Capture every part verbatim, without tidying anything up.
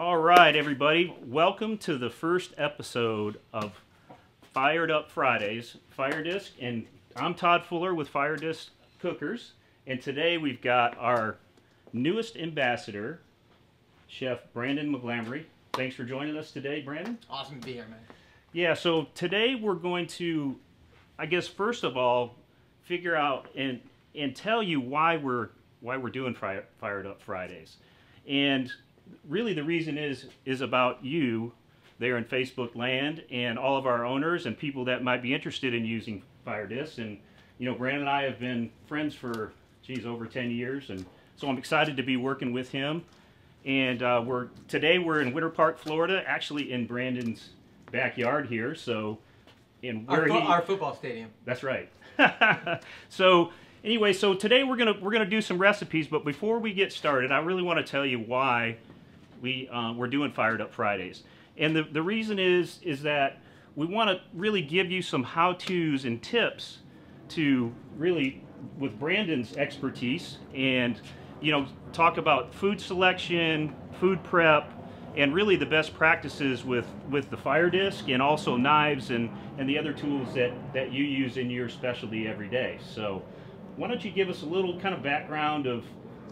All right, everybody, welcome to the first episode of Fired Up Fridays, Fire Disc, and I'm Todd Fuller with Fire Disc Cookers, and today we've got our newest ambassador, Chef Brandon McGlamory. Thanks for joining us today, Brandon. Awesome to be here, man. Yeah, so today we're going to, I guess, first of all, figure out and and tell you why we're why we're doing Fire, Fired Up Fridays, and really the reason is is about you there in Facebook land and all of our owners and people that might be interested in using Fire Discs. And you know, Brandon and I have been friends for geez over ten years, and so I'm excited to be working with him. And uh, we're today we're in Winter Park, Florida, actually in Brandon's backyard here. So in where our, fo he, our football stadium. That's right. So anyway, so today we're gonna we're gonna do some recipes, but before we get started, I really want to tell you why we uh, we're doing Fired Up Fridays. And the the reason is is that we want to really give you some how-tos and tips to really, with Brandon's expertise, and you know, talk about food selection, food prep, and really the best practices with with the Fire Disc and also knives and and the other tools that that you use in your specialty every day. So why don't you give us a little kind of background of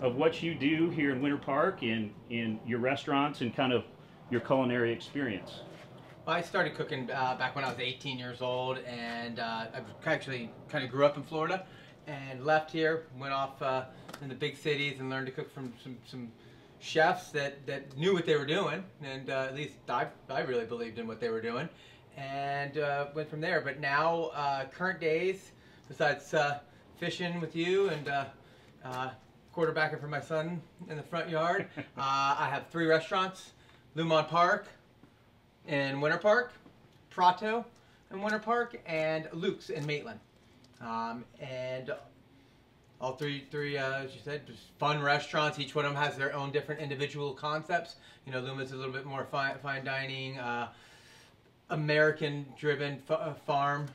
of what you do here in Winter Park and in your restaurants and kind of your culinary experience. Well, I started cooking uh, back when I was eighteen years old, and uh, I actually kind of grew up in Florida and left here, went off uh, in the big cities and learned to cook from some, some chefs that, that knew what they were doing, and uh, at least I, I really believed in what they were doing, and uh, went from there. But now, uh, current days, besides uh, fishing with you and uh, uh, quarterbacking for my son in the front yard. uh, I have three restaurants: Luma on Park in Winter Park, Prato in Winter Park, and Luke's in Maitland. Um, and all three, three uh, as you said, just fun restaurants. Each one of them has their own different individual concepts. You know, Luma's a little bit more fine, fine dining, uh, American-driven, farm,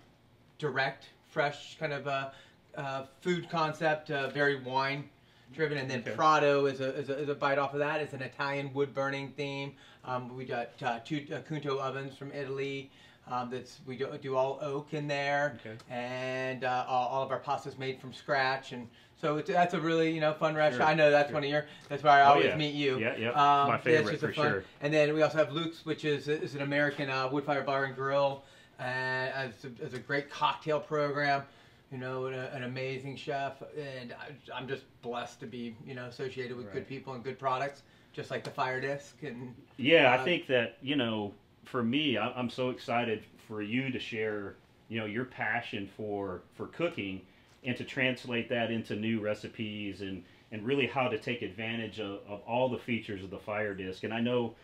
direct, fresh kind of uh, uh, food concept, uh, very wine driven, and then okay. Prato is a, is a, is a bite off of that. It's an Italian wood burning theme. Um, we got uh, two uh, Cunto ovens from Italy. Um, that's we do, do all oak in there, okay. and uh, all, all of our pasta's made from scratch, and so it's, that's a really you know fun restaurant. Sure. I know that's sure. one of your. That's why I always oh, yeah. meet you. Yeah, yeah, um, my favorite just for fun. Sure. And then we also have Luke's, which is is an American uh, wood fire bar and grill, and uh, as, a, as a great cocktail program. You know, an, an amazing chef, and I, I'm just blessed to be, you know, associated with right. good people and good products, just like the Fire Disc. And yeah, uh, I think that, you know, for me, I, I'm so excited for you to share, you know, your passion for for cooking, and to translate that into new recipes, and and really how to take advantage of, of all the features of the Fire Disc. And I know,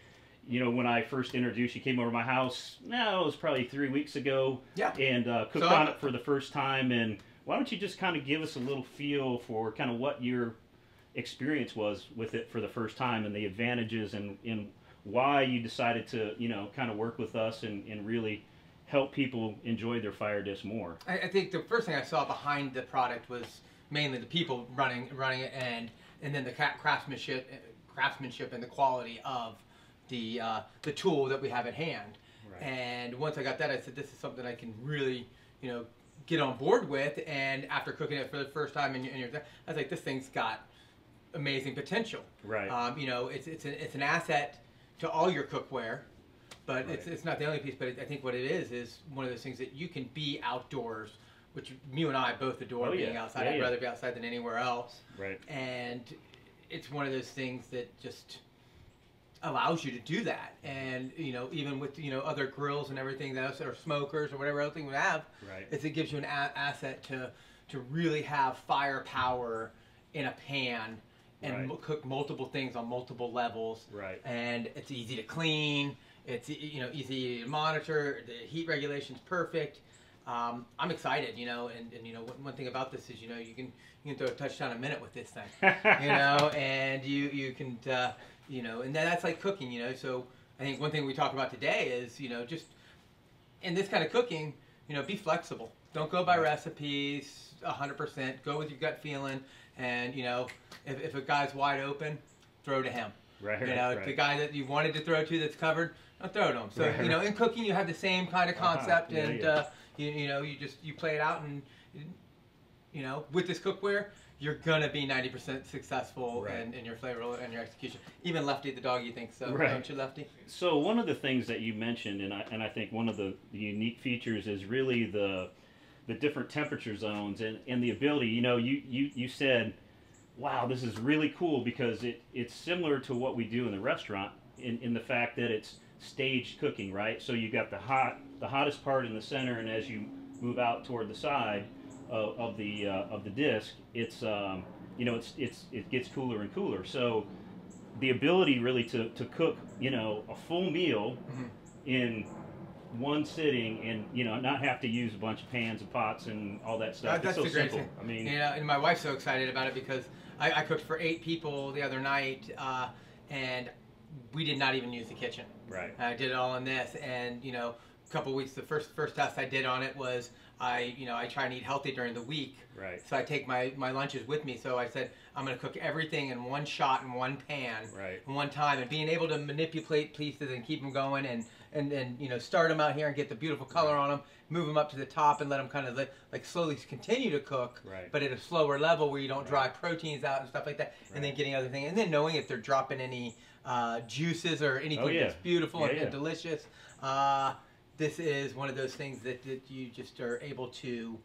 you know, when I first introduced you, came over to my house, no, it was probably three weeks ago, yeah. and uh, cooked so on it for the first time. And why don't you just kind of give us a little feel for kind of what your experience was with it for the first time, and the advantages, and, and why you decided to, you know, kind of work with us and, and really help people enjoy their Fire Disc more. I, I think the first thing I saw behind the product was mainly the people running running it, and, and then the craftsmanship, craftsmanship and the quality of the uh, the tool that we have at hand, right. and once I got that, I said this is something I can really you know get on board with. And after cooking it for the first time, and you're, I was like, this thing's got amazing potential. Right. Um, you know, it's it's an it's an asset to all your cookware, but right. it's it's not the only piece. But it, I think what it is is one of those things that you can be outdoors, which you and I both adore oh, being yeah. outside. Yeah, I'd yeah. rather be outside than anywhere else. Right. And it's one of those things that just allows you to do that. And you know, even with you know other grills and everything else, or smokers or whatever other thing we have, right. is it gives you an a asset to to really have firepower in a pan and right. cook multiple things on multiple levels. Right. And it's easy to clean. It's you know easy to monitor. The heat regulation's perfect. Um, I'm excited, you know, and, and you know, one, one thing about this is, you know, you can you can throw a touchdown a minute with this thing, you know, and you you can. Uh, You know, and that's like cooking, you know, so I think one thing we talk about today is, you know, just in this kind of cooking, you know, be flexible. Don't go by right. recipes one hundred percent. Go with your gut feeling, and, you know, if, if a guy's wide open, throw to him. Right. You know, right. The guy that you wanted to throw to that's covered, don't throw to him. So right. you know, in cooking you have the same kind of concept, uh-huh. yeah, and yeah. Uh, you you know you just you play it out, and you know with this cookware you're gonna be ninety percent successful right. in, in your flavor and your execution. Even Lefty the dog, you think so? Right. Don't you, Lefty? So one of the things that you mentioned, and I and I think one of the unique features is really the the different temperature zones and, and the ability. You know, you you you said, wow, this is really cool because it, it's similar to what we do in the restaurant in, in the fact that it's staged cooking, right? So you've got the hot, the hottest part in the center, and as you move out toward the side of, of the uh, of the disc, it's um, you know it's it's it gets cooler and cooler. So the ability really to to cook you know a full meal mm-hmm. in one sitting, and you know not have to use a bunch of pans and pots and all that stuff. That, that's it's so the great simple. Thing. I mean, you know, and my wife's so excited about it because. I cooked for eight people the other night, uh, and we did not even use the kitchen. Right. I did it all in this, and you know, a couple of weeks. The first first test I did on it was I, you know, I try and eat healthy during the week. Right. So I take my my lunches with me. So I said I'm going to cook everything in one shot in one pan. Right. In one time, and being able to manipulate pieces and keep them going, and and then you know start them out here and get the beautiful color right. on them. Move them up to the top and let them kind of like, like slowly continue to cook, right. but at a slower level where you don't right. dry proteins out and stuff like that, right. and then getting other things, and then knowing if they're dropping any uh, juices or anything oh, yeah. that's beautiful yeah, and, yeah. and delicious. Uh, this is one of those things that, that you just are able to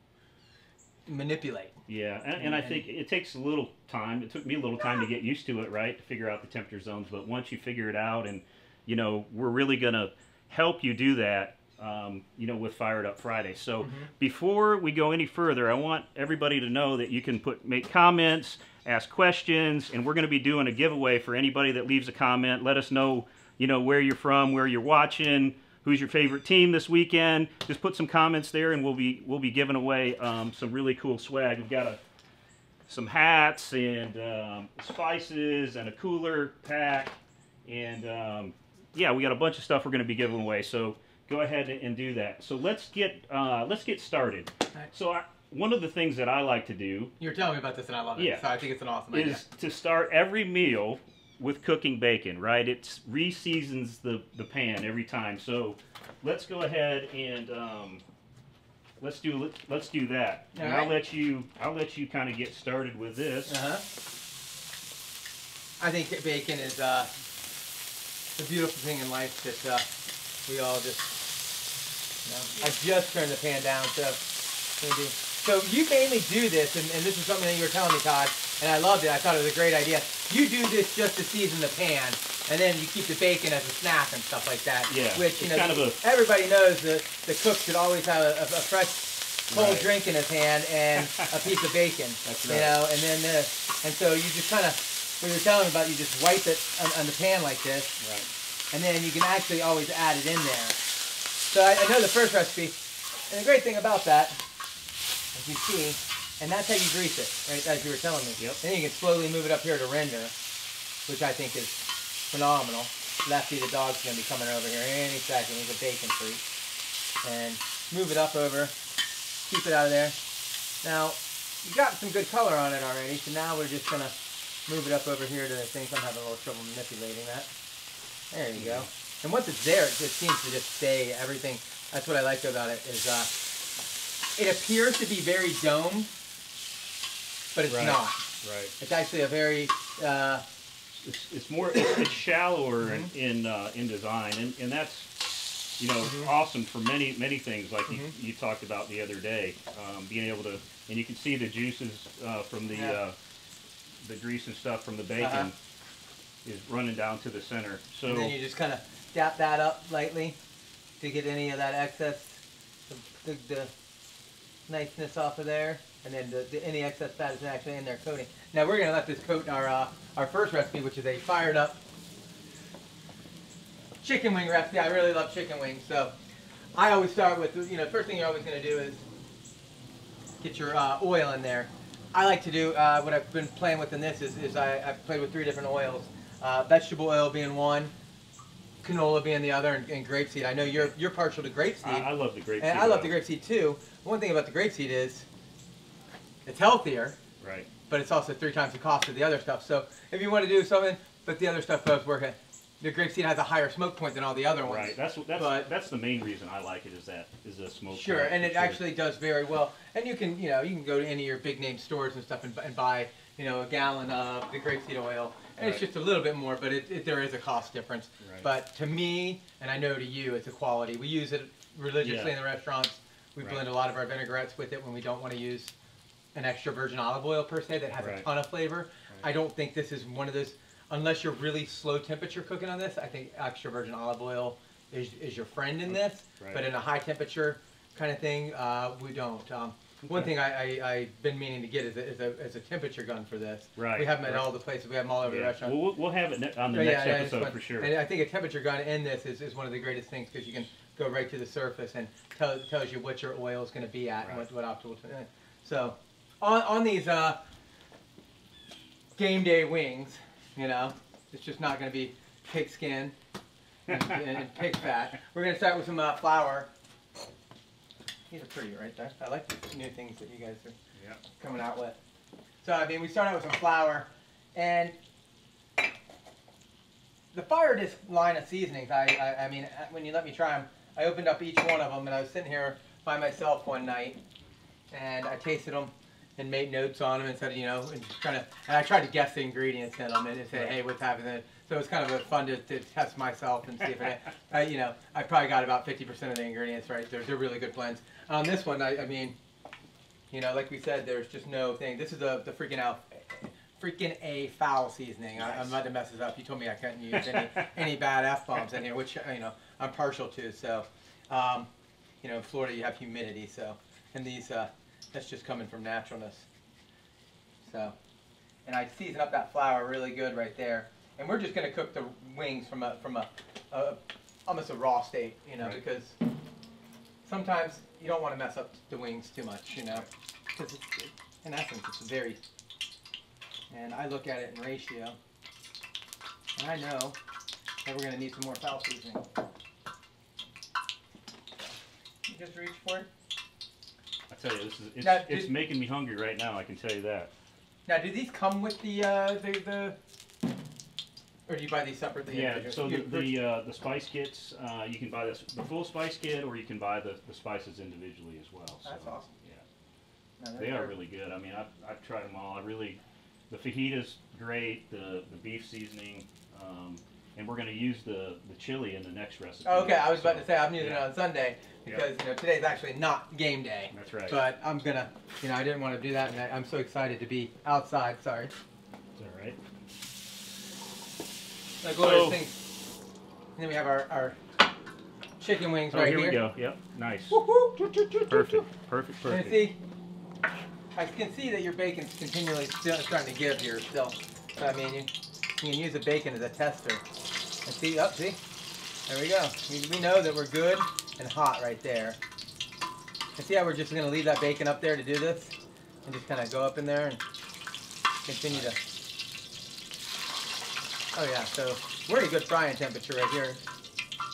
manipulate. Yeah, and, and, and I think it takes a little time. It took me a little time to get used to it, right, to figure out the temperature zones, but once you figure it out, and you know, we're really going to help you do that. Um, you know, with Fired Up Friday. So mm-hmm. before we go any further, I want everybody to know that you can put make comments, ask questions, and we're going to be doing a giveaway for anybody that leaves a comment. Let us know, you know, where you're from, where you're watching, who's your favorite team this weekend. Just put some comments there, and we'll be we'll be giving away um, some really cool swag. We've got a, some hats and um, spices and a cooler pack, and um, yeah, we got a bunch of stuff we're going to be giving away. So. Go ahead and do that. So let's get uh, let's get started. Right. So I, one of the things that I like to do. You were telling me about this, and I love it. Yeah, so I think it's an awesome idea. Is to start every meal with cooking bacon, right? It re-seasons the the pan every time. So let's go ahead and um, let's do let's do that. All and right. I'll let you I'll let you kind of get started with this. Uh huh. I think that bacon is uh, the beautiful thing in life that. Uh, We all just, you know, I just turned the pan down, so maybe. So you mainly do this, and, and this is something that you were telling me, Todd, and I loved it. I thought it was a great idea. You do this just to season the pan, and then you keep the bacon as a snack and stuff like that. Yeah, which, you know, kind of a, everybody knows that the cook should always have a, a fresh, cold right. drink in his hand and a piece of bacon. That's right. You know, and then this. And so you just kind of, what you were telling me about, you just wipe it on, on the pan like this. Right. And then you can actually always add it in there. So I, I know the first recipe, and the great thing about that, as you see, and that's how you grease it, right, as you were telling me. Yep. And then you can slowly move it up here to render, which I think is phenomenal. Lefty the dog's going to be coming over here any second. He's a bacon freak. And move it up over, keep it out of there. Now, you got some good color on it already, so now we're just going to move it up over here to the thing. I'm having a little trouble manipulating that. There you go. And once it's there, it just seems to just stay everything. That's what I like about it is uh, it appears to be very domed, but it's right. not. Right. It's actually a very... Uh, it's, it's more, it's, it's shallower mm-hmm. in in, uh, in design, and, and that's, you know, mm-hmm. awesome for many, many things like mm-hmm. you, you talked about the other day. Um, being able to, and you can see the juices uh, from the, yeah. uh, the grease and stuff from the bacon. Uh-huh. is running down to the center. So and then you just kind of dap that up lightly to get any of that excess, the, the, the niceness off of there, and then the, the, any excess fat is actually in there coating. Now we're going to let this coat our uh, our first recipe, which is a fired up chicken wing recipe. I really love chicken wings, so I always start with, you know, first thing you're always going to do is get your uh, oil in there. I like to do, uh, what I've been playing with in this is, is I, I've played with three different oils. Uh, vegetable oil being one, canola being the other, and, and grapeseed. I know you're you're partial to grapeseed. I, I love the grapeseed. And I love though. the grapeseed too. One thing about the grapeseed is it's healthier, right? But it's also three times the cost of the other stuff. So if you want to do something, but the other stuff does work. The grapeseed has a higher smoke point than all the other ones. Right. That's that's but, that's the main reason I like it is that is the smoke. Sure, point, and it sure. actually does very well. And you can you know you can go to any of your big name stores and stuff and, and buy you know a gallon of the grapeseed oil, and right. it's just a little bit more, but it, it there is a cost difference. Right. But to me, and I know to you, it's a quality. We use it religiously yeah. in the restaurants. We right. blend a lot of our vinaigrettes with it when we don't want to use an extra virgin olive oil per se that has right. a ton of flavor. Right. I don't think this is one of those. Unless you're really slow temperature cooking on this, I think extra virgin olive oil is, is your friend in this. Right. But in a high temperature kind of thing, uh, we don't. Um, one okay. thing I, I, I've been meaning to get is a, is, a, is a temperature gun for this. Right. We have them at right. all the places. We have them all over yeah. the restaurant. We'll, we'll have it on the but next yeah, episode want, for sure. And I think a temperature gun in this is, is one of the greatest things because you can go right to the surface and tell, tells you what your oil is going to be at right. and what, what optimal. So on, on these uh, game day wings, you know, it's just not going to be pig skin and, and pig fat. We're going to start with some uh, flour. These are pretty right there. I like the new things that you guys are yep. coming out with. So, I mean, we start out with some flour. And the Fired Up line of seasonings, I, I, I mean, when you let me try them, I opened up each one of them. And I was sitting here by myself one night. And I tasted them. And made notes on them and said, you know, and kind of, and I tried to guess the ingredients in them and say, right. hey, what's happening? So it was kind of fun to, to test myself and see if it, I, you know, I probably got about fifty percent of the ingredients right. They're, they're really good blends. On um, this one, I, I mean, you know, like we said, there's just no thing. This is a, the freaking out, freaking A foul seasoning. Nice. I, I'm about to mess this up. You told me I couldn't use any, any bad F-bombs in here, which, you know, I'm partial to. So, um, you know, in Florida, you have humidity. So, and these, uh, that's just coming from naturalness. So, and I season up that flour really good right there. And we're just going to cook the wings from a from a, a almost a raw state, you know, right. because sometimes you don't want to mess up the wings too much, you know. Because in essence, it's very. And I look at it in ratio, and I know that we're going to need some more foul seasoning. You just reach for it. I tell you, this is, it's, now, do, it's making me hungry right now, I can tell you that. Now, do these come with the, uh, the, the or do you buy these separately? Yeah, individual? so you, the the, uh, the spice kits, uh, you can buy this, the full spice kit, or you can buy the, the spices individually as well. So, that's awesome. Yeah, no, they are really good. I mean, I've, I've tried them all. I really, the fajitas, great, the, the beef seasoning, um, and we're going to use the, the chili in the next recipe. Oh, okay, I was so, about to say, I'm using yeah. it on Sunday. Because yep. you know, today's actually not game day. That's right. But I'm going to, you know, I didn't want to do that, and I, I'm so excited to be outside. Sorry. It's all right. The glorious so, things. And then we have our, our chicken wings oh, right here. here we go. Yep. Nice. Woo-hoo. Perfect. Perfect. Perfect. Perfect. See, I can see that your bacon's continually still starting to give here still. So, I mean, you, you can use a bacon as a tester. And see, up, oh, see? There we go. We, we know that we're good. And hot right there. And see how we're just going to leave that bacon up there to do this? And just kind of go up in there and continue to... Oh yeah, so we're at a good frying temperature right here.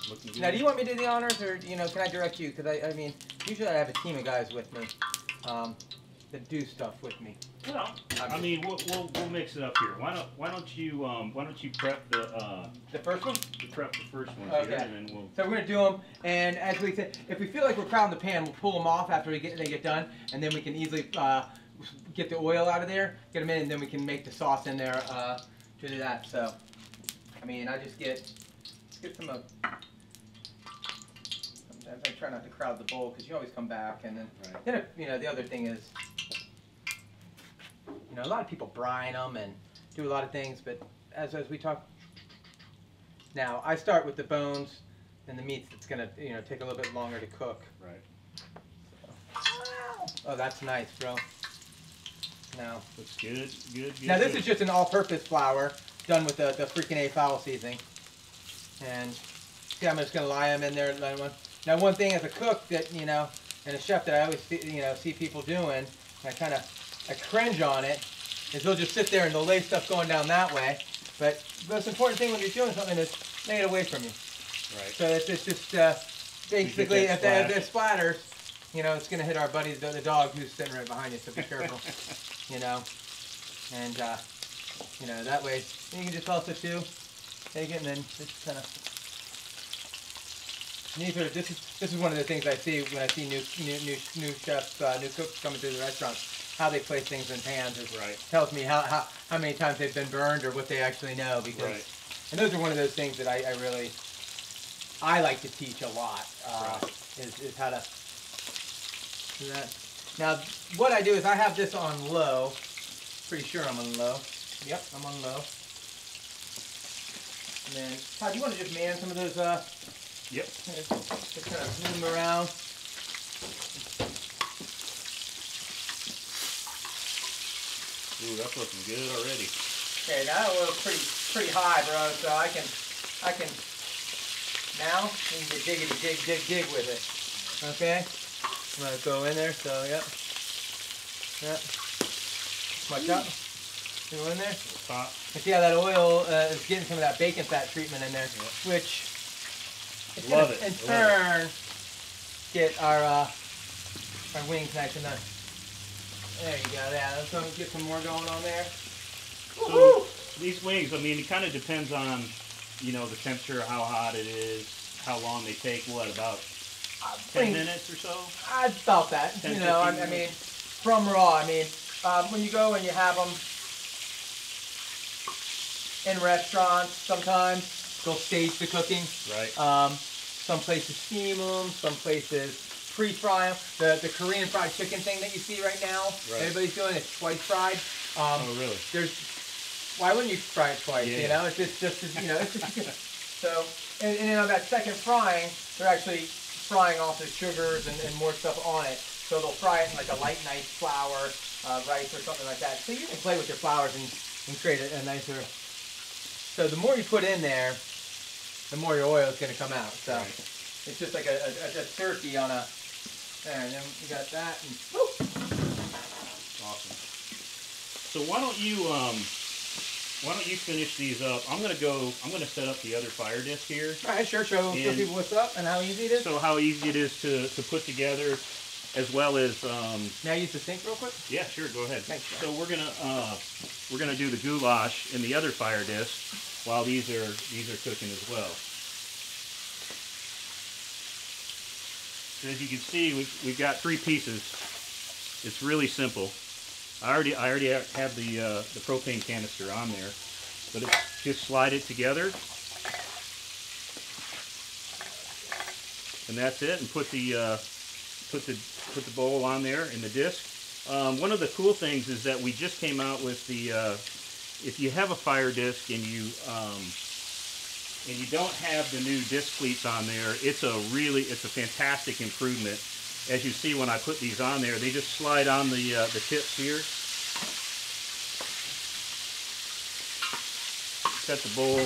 Looking now, do you want me to do the honors or, you know, can I direct you? Because I, I mean, usually I have a team of guys with me um, that do stuff with me. Well, obviously. I mean, we'll, we'll, we'll mix it up here. Why don't why don't you um, why don't you prep the uh, the first one? Prep the first one. Okay. Here, and then we'll... So we're gonna do them, and as we said, if we feel like we're crowding the pan, we'll pull them off after we get they get done, and then we can easily uh, get the oil out of there, get them in, and then we can make the sauce in there uh, to do that. So, I mean, I just get just get some of. Sometimes I try not to crowd the bowl because you always come back, and then right. then if, you know the other thing is. You know, a lot of people brine them and do a lot of things, but as, as we talk, now I start with the bones and the meats that's going to, you know, take a little bit longer to cook. Right. So. Oh, that's nice, bro. Now. Looks good, good, good. Now this good. is just an all-purpose flour done with the, the freaking A foul seasoning. And see, I'm just going to lie them in there. Now one thing as a cook that, you know, and a chef that I always see, you know, see people doing, and I kind of, I cringe on it, is they'll just sit there and they'll lay stuff going down that way. But the most important thing when you're doing something is lay it away from you. Right. So it's, it's just uh, basically if they, if they splatter, you know, it's gonna hit our buddy the, the dog who's sitting right behind you. So be careful, you know. And uh, you know, that way. And you can just also too take it and then just kind of neat. Sort of, this is this is one of the things I see when I see new new new, new chefs, uh, new cooks coming through the restaurant. How they place things in pans is right. Tells me how, how how many times they've been burned or what they actually know. Because right. And those are one of those things that I, I really I like to teach a lot. Uh, right. Is is how to do that. Now, what I do is I have this on low. Pretty sure I'm on low. Yep, I'm on low. And then, Todd, you want to just man some of those? Uh, yep. Just, just kind of move them around. Ooh, that's looking good already. Okay, now that oil's pretty pretty high, bro. So I can I can now need to dig it, dig, dig, dig with it. Okay. I'm gonna go in there, so yep. Yep. Watch out. Go in there. Pop. You see how that oil uh, is getting some of that bacon fat treatment in there, yep. Which it's Love gonna, it. in turn it. get our uh, our wings nice and done. There you go. Yeah, let's go get some more going on there. So these wings, I mean, it kind of depends on, you know, the temperature, how hot it is, how long they take. What about? Ten minutes or so. I felt that. ten, you know, I, I mean, from raw. I mean, um, when you go and you have them in restaurants, sometimes they'll stage the cooking. Right. Um, some places steam them. Some places pre-fry them. The the Korean fried chicken thing that you see right now, right. everybody's doing it twice fried. Um, oh really? There's. Why wouldn't you fry it twice? Yeah. You know, it's just just you know. It's just, so and, and then on that second frying, they're actually frying also sugars and, and more stuff on it. So they'll fry it in like a light, nice flour, uh, rice or something like that. So you can play with your flours and, and create a, a nicer. So the more you put in there, the more your oil is going to come out. So right. It's just like a, a, a turkey on a, there, and then we got that. And, whoop. Awesome. So why don't you, um, why don't you finish these up? I'm gonna go. I'm gonna set up the other fire disc here. All right, sure. Show, show people what's up and how easy it is. So how easy it is to to put together, as well as. Um, now use the sink real quick. Yeah, sure. Go ahead. Thanks. So we're gonna uh, we're gonna do the goulash in the other fire disc while these are these are cooking as well. So as you can see, we've we've got three pieces. It's really simple. I already, I already have the, uh, the propane canister on there, but it's just slide it together, and that's it. And put the, uh, put the, put the bowl on there in the disc. Um, one of the cool things is that we just came out with the, uh, if you have a fire disc and you, um, and you don't have the new disc cleats on there, it's a really, it's a fantastic improvement. As you see, when I put these on there, they just slide on the uh, the tips here. Set the bowl,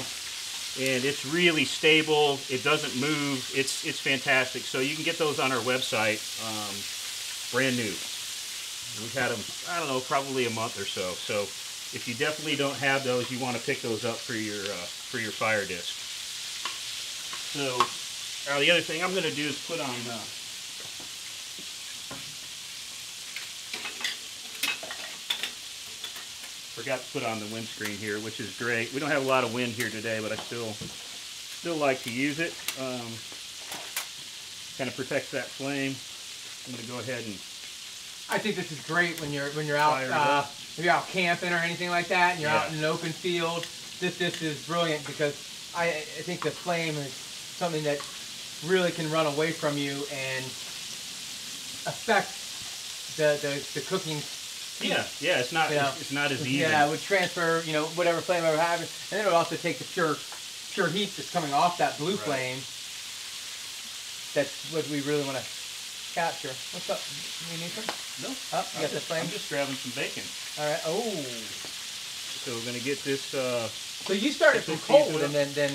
and it's really stable. It doesn't move. It's it's fantastic. So you can get those on our website, um, brand new. We've had them, I don't know, probably a month or so. So if you definitely don't have those, you want to pick those up for your uh, for your fire disc. So uh, the other thing I'm going to do is put on. Uh, Forgot to put on the windscreen here, which is great. We don't have a lot of wind here today, but I still still like to use it. Um, kind of protects that flame. I'm going to go ahead and. I think this is great when you're when you're out uh, if you're out camping or anything like that, and you're yeah. out in an open field. This this is brilliant because I I think the flame is something that really can run away from you and affect the the, the cooking. Yeah, yeah, it's not, you know, it's not as easy. Yeah, it would transfer, you know, whatever flame I would have, and then it would also take the pure, pure heat that's coming off that blue right. flame. That's what we really want to capture. What's up? You need some? No. Oh, you got the flame? I'm just grabbing some bacon. All right. Oh. So we're gonna get this. Uh, so you started from cold, and then then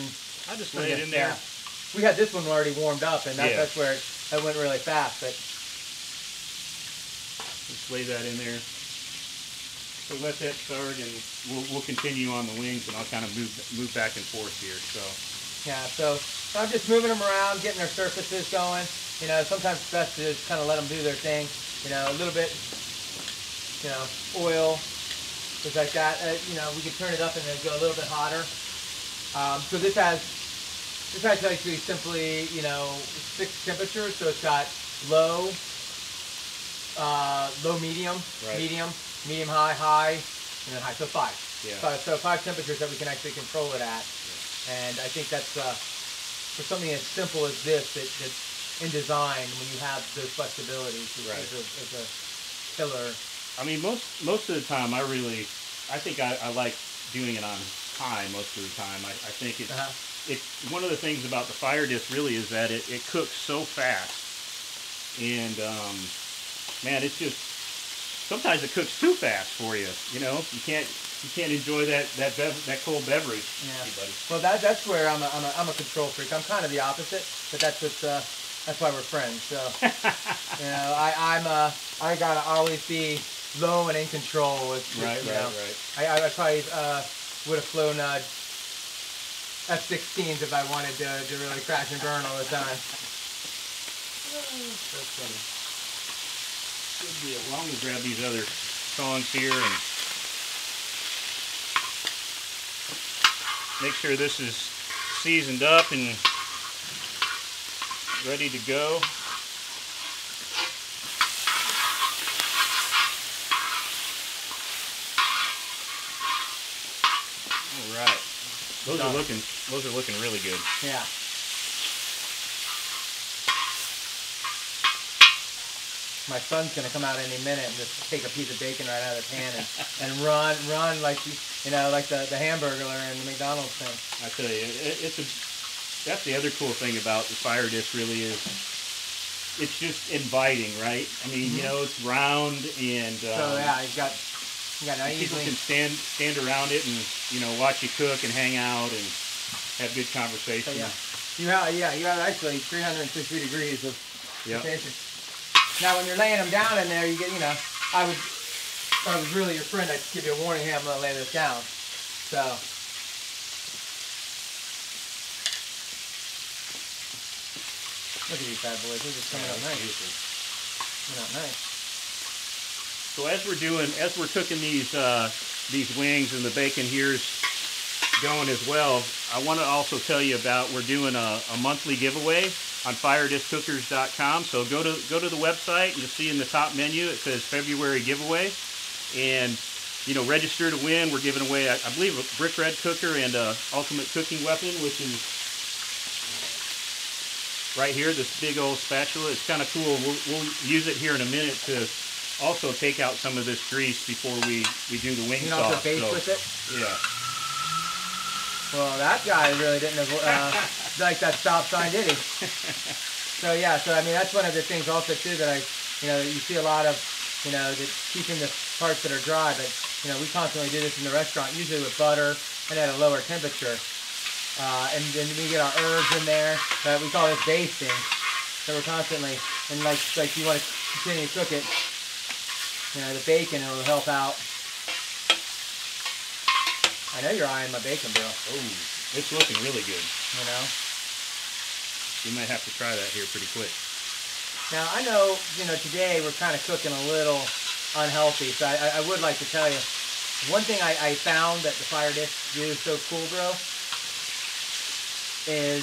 I just laid it in there. Yeah. We had this one already warmed up, and that's, yeah. that's where it that went really fast. But just lay that in there. So let that start, and we'll, we'll continue on the wings, and I'll kind of move move back and forth here. So yeah, so I'm just moving them around, getting their surfaces going. You know, sometimes it's best to just kind of let them do their thing. You know, a little bit, you know, oil, is like that. Uh, you know, we can turn it up and then go a little bit hotter. Um, so this has this has actually simply, you know, six temperatures. So it's got low, uh, low, medium, right. medium, medium, high, high, and then high. So five. Yeah. Five, so five temperatures that we can actually control it at. Yeah. And I think that's uh, for something as simple as this that, that in design when you have the flexibility right. as, a, as a pillar. I mean, most most of the time, I really, I think I, I like doing it on high most of the time. I, I think it's, uh-huh. it's one of the things about the fire dish really is that it, it cooks so fast, and um, man, it's just sometimes it cooks too fast for you. You know, you can't you can't enjoy that that bev that cold beverage. Yeah. Anybody. Well, that that's where I'm a, I'm a I'm a control freak. I'm kind of the opposite, but that's what's. Uh, That's why we're friends. So, you know, I, I'm a, I gotta always be low and in control. With, right, you right, know. right. I, I probably uh, would have flown uh, F sixteens if I wanted to, to really crash and burn all the time. That's funny. Good deal. Well, I'm gonna grab these other tongs here and make sure this is seasoned up and ready to go. All right. Those are looking those are looking really good. Yeah. My son's gonna come out any minute and just take a piece of bacon right out of the pan and, and run, run like you know, like the the hamburger and the McDonald's thing. I tell you, it, it's a That's the other cool thing about the fire dish really is it's just inviting, right? I mean, mm-hmm. you know, it's round and um, so yeah, you've got you got nice people can stand stand around it and you know watch you cook and hang out and have good conversation. So, yeah, you have yeah you have actually three hundred sixty degrees of yep. rotation. Now when you're laying them down in there, you get you know I would if I was really your friend, I'd give you a warning, hey, I'm gonna lay this down. So. Look at these bad boys, they're just coming yeah, out nice. Coming out nice. So as we're doing, as we're cooking these uh, these wings and the bacon here's going as well, I want to also tell you about we're doing a, a monthly giveaway on fire dish cookers dot com. So go to go to the website and you'll see in the top menu it says February giveaway, and you know register to win. We're giving away, I, I believe, a brick red cooker and a ultimate cooking weapon, which is. Right here, this big old spatula. It's kind of cool. We'll, we'll use it here in a minute to also take out some of this grease before we, we do the wing sauce. You can also bake so, with it? Yeah. Well, that guy really didn't have, uh, like that stop sign, did he? So, yeah, so, I mean, that's one of the things also, too, that I, you know, you see a lot of, you know, the, keeping the parts that are dry, but, you know, we constantly do this in the restaurant, usually with butter and at a lower temperature. Uh, and then we get our herbs in there. Uh, we call this basting. So we're constantly, and like like you want to continue to cook it, you know, the bacon will help out. I know you're eyeing my bacon, bro. Oh, it's looking really good. You know? You might have to try that here pretty quick. Now, I know, you know, today we're kind of cooking a little unhealthy, so I, I would like to tell you, one thing I, I found that the fire dish is so cool, bro, is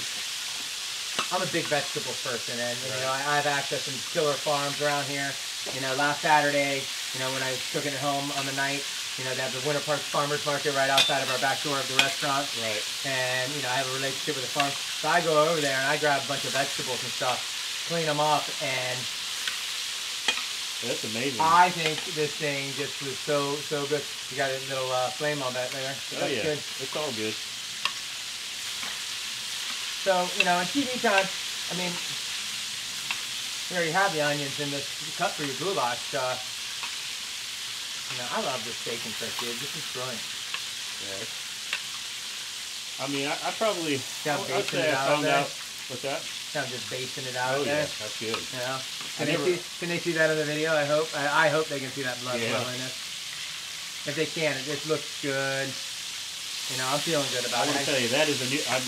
I'm a big vegetable person, and you right. know I, I have access to killer farms around here. You know, last Saturday, you know when I was cooking at home on the night, you know they have the Winter Park farmers market right outside of our back door of the restaurant. Right. And you know I have a relationship with the farm, so I go over there and I grab a bunch of vegetables and stuff, clean them up, and that's amazing. I think this thing just was so so good. You got a little uh, flame on that there. Oh yeah, good. It's all good. So, you know, in T V time, I mean, we already have the onions in this cut for your goulash. Uh, you know, I love this bacon trick, dude. This is brilliant. Yeah. I mean, I, I probably, I'd I say I found out, what's that? I'm just basting it out oh, there. Oh, yeah, that's good. You know? Can, never... they see, can they see that in the video? I hope I, I hope they can see that blood yeah. flow in it. If they can, it just looks good. You know, I'm feeling good about I it. I want to tell you, that is a new... I'm,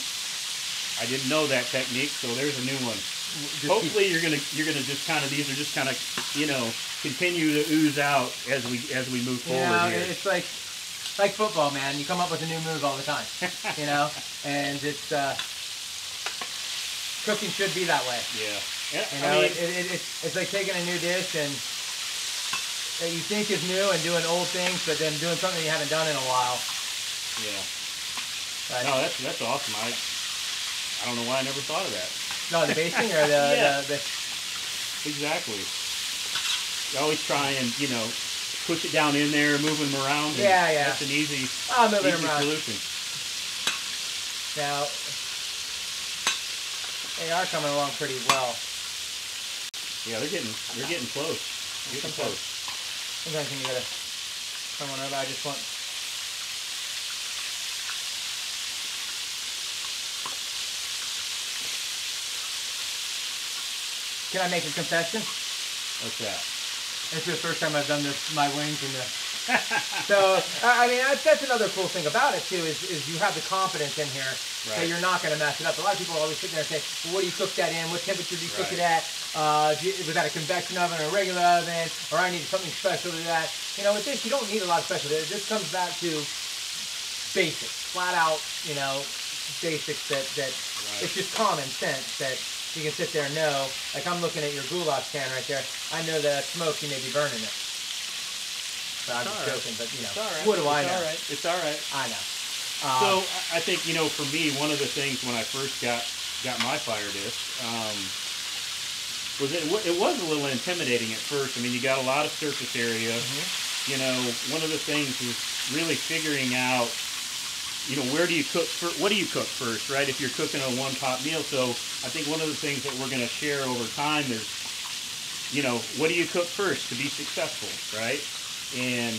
I didn't know that technique, so there's a new one. Just Hopefully, you're gonna you're gonna just kind of these are just kind of you know continue to ooze out as we as we move forward. Yeah, you know, it's like like football, man. You come up with a new move all the time, you know. And it's uh, cooking should be that way. Yeah. Yeah, you know, I mean, it, it, it, it's, it's like taking a new dish and that you think is new and doing old things, but then doing something you haven't done in a while. Yeah. But no, that's that's awesome. I I don't know why I never thought of that. No, the basting or the, yeah. the, the exactly. I always try and, you know, push it down in there, move them around. Yeah, yeah. That's an easy, I'll move easy them around. Solution. Now, they are coming along pretty well. Yeah, they're getting they're getting close. They're getting sometimes, close. Sometimes when you gotta turn one over, I just want. Can I make a confession? What's that? This is the first time I've done this, my wings in the... So, I mean, that's another cool thing about it, too, is, is you have the confidence in here right. that you're not going to mess it up. A lot of people always sit there and say, well, what do you cook that in? What temperature do you right. cook it at? Uh, do you, was that a convection oven or a regular oven? Or I need something special to that? You know, with this, you don't need a lot of special. This comes back to basics, flat out, you know, basics that, that right. it's just common sense that... You can sit there and know, like I'm looking at your goulash can right there. I know that smoke, you may be burning it. So I'm just joking, but you know, right. what do I know? It's all right. I know. Um, so I think, you know, for me, one of the things when I first got got my fire dish um, was it it was a little intimidating at first. I mean, you got a lot of surface area. Mm-hmm. You know, one of the things is really figuring out, you know, where do you cook, for, what do you cook first, right, if you're cooking a one-pot meal. So I think one of the things that we're going to share over time is, you know, what do you cook first to be successful, right? And,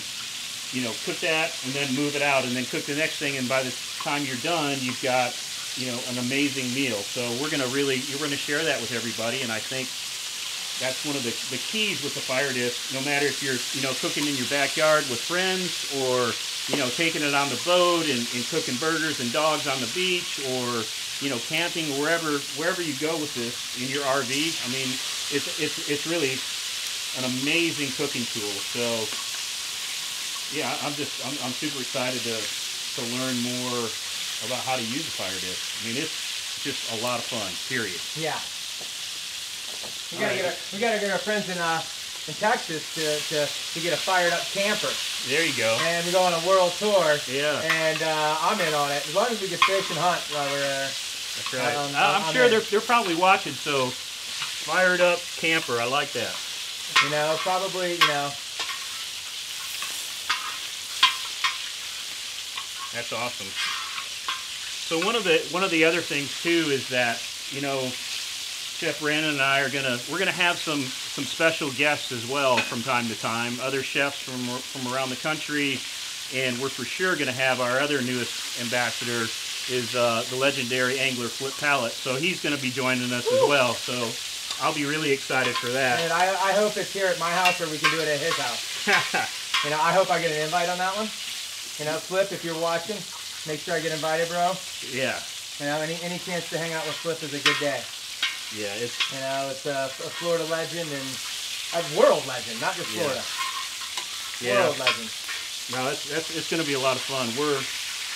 you know, cook that and then move it out and then cook the next thing. And by the time you're done, you've got, you know, an amazing meal. So we're going to really, you're going to share that with everybody. And I think that's one of the, the keys with the fire dish, no matter if you're, you know, cooking in your backyard with friends or... you know, taking it on the boat and, and cooking burgers and dogs on the beach or, you know, camping, wherever wherever you go with this in your R V. I mean, it's it's it's really an amazing cooking tool. So, yeah, I'm just, I'm, I'm super excited to, to learn more about how to use the fire dish. I mean, it's just a lot of fun, period. Yeah. We gotta, right. get, our, we gotta get our friends in... Uh... in Texas to, to, to get a fired up camper. There you go. And we go on a world tour. Yeah. And uh, I'm in on it. As long as we can fish and hunt while we're uh, That's right. On, I'm, I'm sure in. they're they're probably watching, so fired up camper, I like that. You know, probably, you know. That's awesome. So one of the one of the other things too is that, you know, Chef Brandon and I are gonna we're gonna have some some special guests as well from time to time, other chefs from from around the country, and we're for sure gonna have our other newest ambassador is uh, the legendary angler Flip Pallet, so he's gonna be joining us Ooh. as well. So I'll be really excited for that. And I, I hope it's here at my house or we can do it at his house. You know, I hope I get an invite on that one. You know, Flip, if you're watching, make sure I get invited, bro. Yeah. You know, any any chance to hang out with Flip is a good day. Yeah, it's... You know, it's a, a Florida legend and a world legend, not just Florida. Yeah. World yeah. legend. No, that's, that's, it's going to be a lot of fun. We're,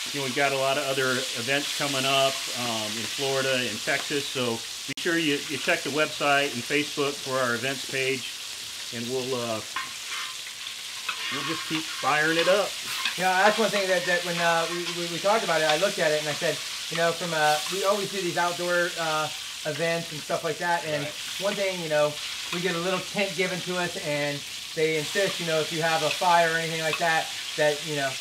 you know, we've got a lot of other events coming up um, in Florida and Texas, so be sure you, you check the website and Facebook for our events page, and we'll, uh, we'll just keep firing it up. Yeah, you know, that's one thing that, that when uh, we, we, we talked about it, I looked at it and I said, you know, from a, we always do these outdoor... Uh, events and stuff like that, and right. one thing, you know, we get a little tent given to us, and they insist, you know, if you have a fire or anything like that, that, you know,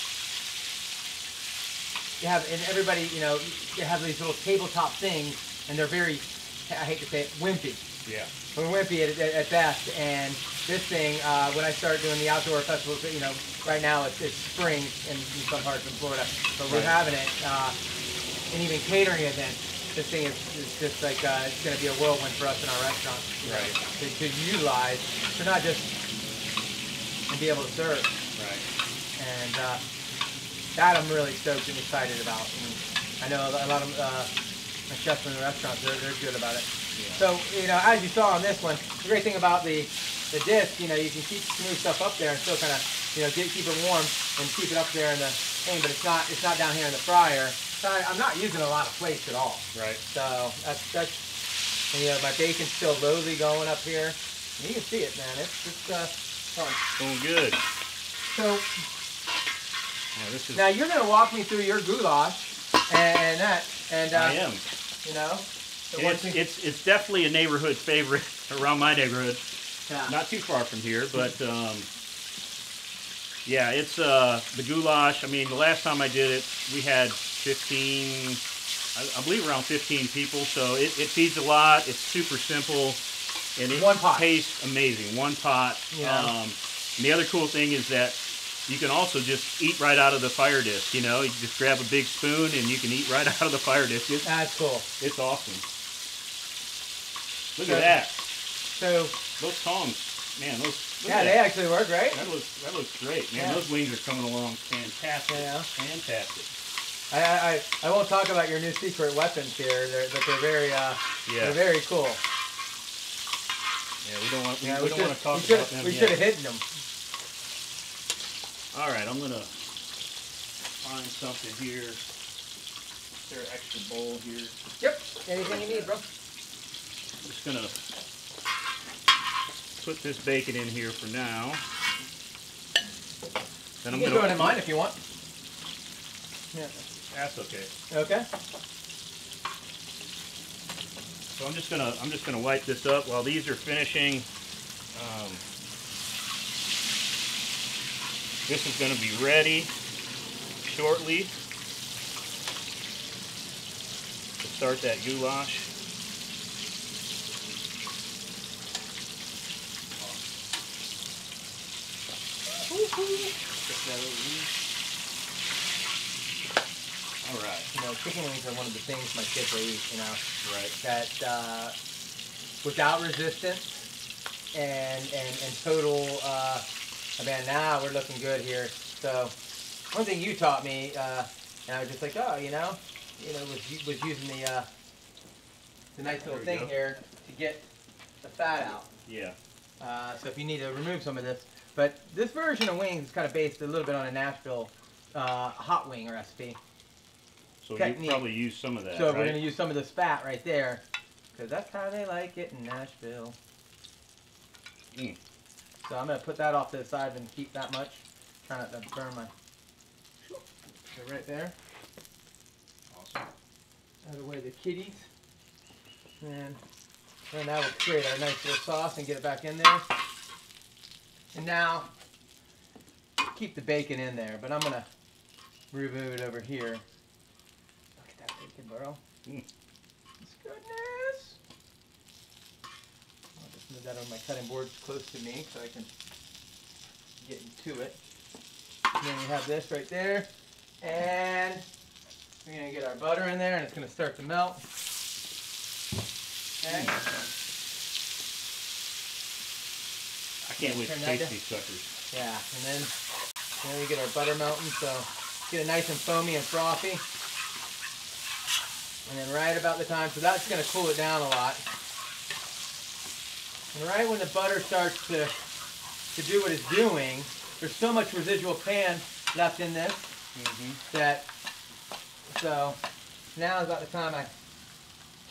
you have, and everybody, you know, you have these little tabletop things, and they're very, I hate to say it, wimpy. Yeah. We're wimpy at, at, at best, and this thing, uh, when I start doing the outdoor festivals, you know, right now it's, it's spring in, in some parts of Florida, but we're right. having it, uh, and even catering events. This thing is, is just like, uh, it's going to be a whirlwind for us in our restaurant, you know, right. to, to utilize, to not just and be able to serve. Right. And uh, that I'm really stoked and excited about. And I know a lot of uh, my chefs in the restaurants, they're, they're good about it. Yeah. So, you know, as you saw on this one, the great thing about the, the disc, you know, you can keep smooth stuff up there and still kind of you know, get, keep it warm and keep it up there in the thing, but it's not it's not down here in the fryer. So I, I'm not using a lot of plates at all. Right. So that's that's you know, my bacon's still lowly going up here. You can see it, man. It's just uh fun. Going good. So yeah, this is... now you're gonna walk me through your goulash and that and uh, I am. You know. It's, it's it's definitely a neighborhood favorite around my neighborhood. Yeah. Not too far from here, but um, yeah, it's uh, the goulash. I mean, the last time I did it, we had fifteen, I, I believe around fifteen people. So it, it feeds a lot. It's super simple, and it One pot. tastes amazing. One pot. Yeah. Um, and the other cool thing is that you can also just eat right out of the fire dish. You know, you just grab a big spoon and you can eat right out of the fire dish. It's, That's cool. It's awesome. Look so, at that. So those tongs, man, those yeah, they that. actually work, right? That looks that looks great, man. Yeah. Those wings are coming along fantastic. Yeah. Fantastic. I, I I won't talk about your new secret weapons here, they're, but they're very uh yeah. they're very cool. Yeah, we don't want we, yeah, we, we don't want to talk about them. We should have hidden them. All right, I'm gonna find something here. Is there an extra bowl here? Yep. Anything you need, bro. I'm just going to put this bacon in here for now. Then I'm you can gonna throw it in mine if you want. Yeah. That's okay. Okay. So I'm just going to I'm just going to wipe this up while these are finishing. Um, this is going to be ready shortly to start that goulash. All right. You know, chicken wings are one of the things my kids will eat, you know. Right. That uh, without resistance and and, and total, uh, I mean, now nah, we're looking good here. So one thing you taught me, uh, and I was just like, oh, you know, you know, was, was using the, uh, the nice little thing go. here to get the fat out. Yeah. Uh, so if you need to remove some of this. But this version of wings is kind of based a little bit on a Nashville uh, hot wing recipe. So you probably use some of that, So right? we're going to use some of this fat right there, because that's how they like it in Nashville. Mm. So I'm going to put that off to the side and keep that much. Try not to burn my... So right there. Awesome. Out of the way the kitties. And then that will create our nice little sauce and get it back in there. And now, keep the bacon in there, but I'm going to remove it over here. Look at that bacon, bro. Mm. It's goodness. I'll just move that on my cutting board close to me so I can get into it. And then we have this right there. And we're going to get our butter in there, and it's going to start to melt. And... Mm. I can't wait to taste these suckers. Yeah, and then, then we get our butter melting, so get it nice and foamy and frothy. And then right about the time, so that's going to cool it down a lot. And right when the butter starts to, to do what it's doing, there's so much residual pan left in this mm-hmm. that, so now is about the time I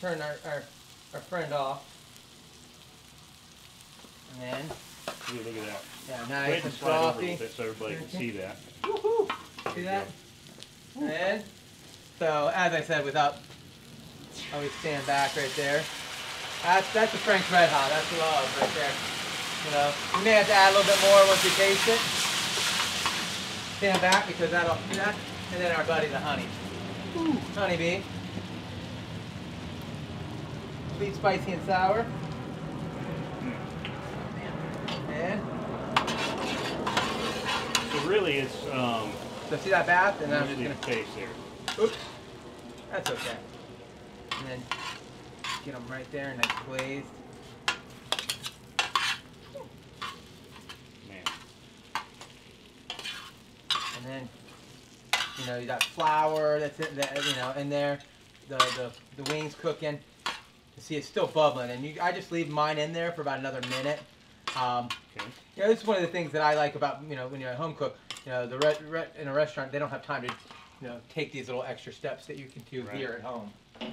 turn our, our, our friend off. And then... Ooh, look at that. Yeah, nice and frothy. So everybody can see that. Woohoo! See that? And then, so as I said, without always stand back right there. That's that's the Frank's Red Hot. That's love right there. You know, you may have to add a little bit more once you taste it. Stand back because that'll do that. And then our buddy the honey. Ooh, honey bee. Sweet, spicy, and sour. So really it's um so see that bath and I'm just gonna face there. Oops. That's okay. And then get them right there and nice glazed. Man. And then you know you got flour that's it that you know in there, the the, the wings cooking. You see it's still bubbling and you I just leave mine in there for about another minute. Um, okay. You know, this is one of the things that I like about, you know, when you're at home cook, you know, the re re in a restaurant, they don't have time to, you know, take these little extra steps that you can do right. here at home. So.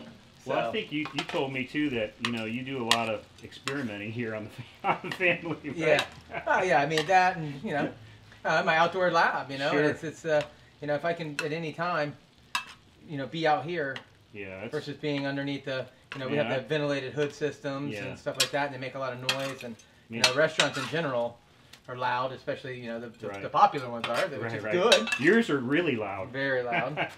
Well, I think you, you told me, too, that, you know, you do a lot of experimenting here on the, on the family. Right? Yeah. Oh, yeah. I mean, that and, you know, uh, my outdoor lab, you know, sure. and it's, it's uh, you know, if I can at any time, you know, be out here yeah, that's... versus being underneath the, you know, yeah. we have the ventilated hood systems yeah. and stuff like that, and they make a lot of noise. And, you yeah. know, restaurants in general are loud, especially, you know, the, the, right. the popular ones are, which right, is right. good. Yours are really loud. Very loud.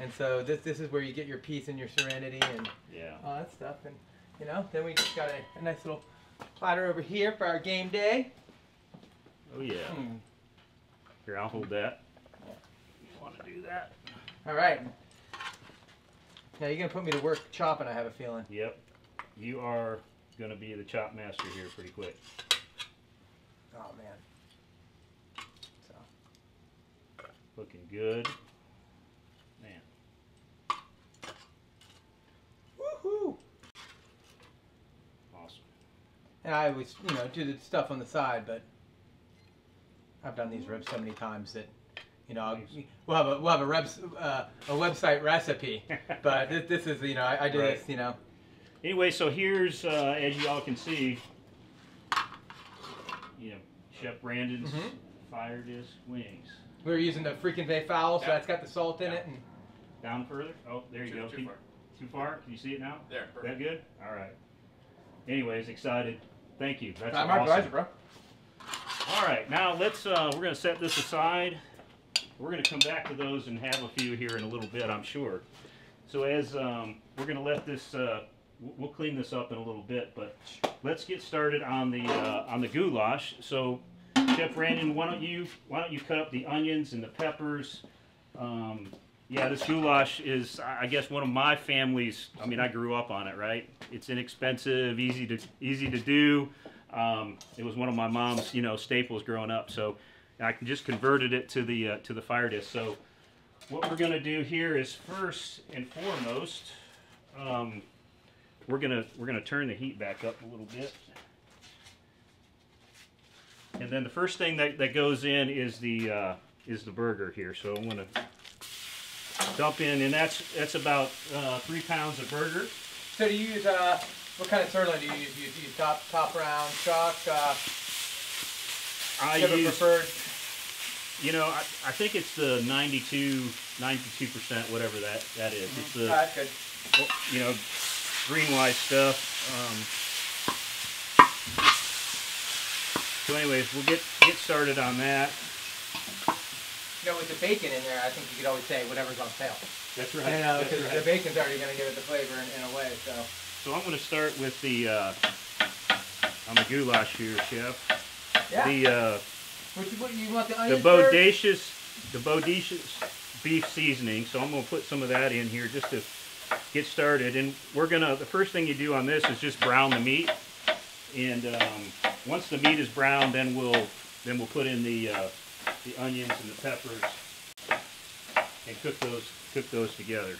And so this this is where you get your peace and your serenity and yeah. all that stuff. And, you know, then we just got a, a nice little platter over here for our game day. Oh, yeah. Mm. Here, I'll hold that. You want to do that. All right. Now, you're going to put me to work chopping, I have a feeling. Yep. You are going to be the chop master here pretty quick. Oh, man. So. Looking good. Man. Woohoo! Awesome. And I always, you know, do the stuff on the side, but I've done these ribs so many times that, you know, nice. we'll have a we'll have a, rebs, uh, a website recipe, but this, this is, you know, I, I do right. this, you know. Anyway, so here's, uh, as you all can see, you know, Chef Brandon's mm-hmm. fired his wings. We were using the freaking bay fowl, so yeah. that's got the salt in yeah. it. And down further. Oh, there you too, go. Too Keep, far. Too far? Can you see it now? There. Perfect. That good? All right. Anyways, excited. Thank you. That's I'm awesome. Advisor, bro. All right. Now let's. Uh, we're going to set this aside. We're going to come back to those and have a few here in a little bit, I'm sure. So as um, we're going to let this. Uh, We'll clean this up in a little bit, but let's get started on the uh, on the goulash. So, Chef Brandon, why don't you why don't you cut up the onions and the peppers? Um, yeah, this goulash is, I guess, one of my family's. I mean, I grew up on it, right? It's inexpensive, easy to easy to do. Um, it was one of my mom's, you know, staples growing up. So, I just converted it to the uh, to the fire dish. So, what we're gonna do here is first and foremost. Um, We're gonna we're gonna turn the heat back up a little bit, and then the first thing that, that goes in is the uh, is the burger here. So I'm gonna dump in, and that's that's about uh, three pounds of burger. So do you use uh, what kind of sirloin do you use? Do you, do you top top round chuck? Uh, I use a preferred. You know, I, I think it's the ninety-two ninety-two percent, whatever that that is. Mm-hmm. It's the oh, that's good. Well, you know. Green-wise stuff. Um, so, anyways, we'll get get started on that. You know, with the bacon in there, I think you could always say whatever's on sale. That's right. You know, because right. the bacon's already going to give it the flavor in, in a way. So, so I'm going to start with the uh, on the goulash here, Chef. Yeah. The uh, what you, what, you want the onions the bodacious the bodacious beef seasoning. So I'm going to put some of that in here just to. Get started, and we're gonna. The first thing you do on this is just brown the meat, and um, once the meat is browned, then we'll then we'll put in the uh, the onions and the peppers, and cook those cook those together.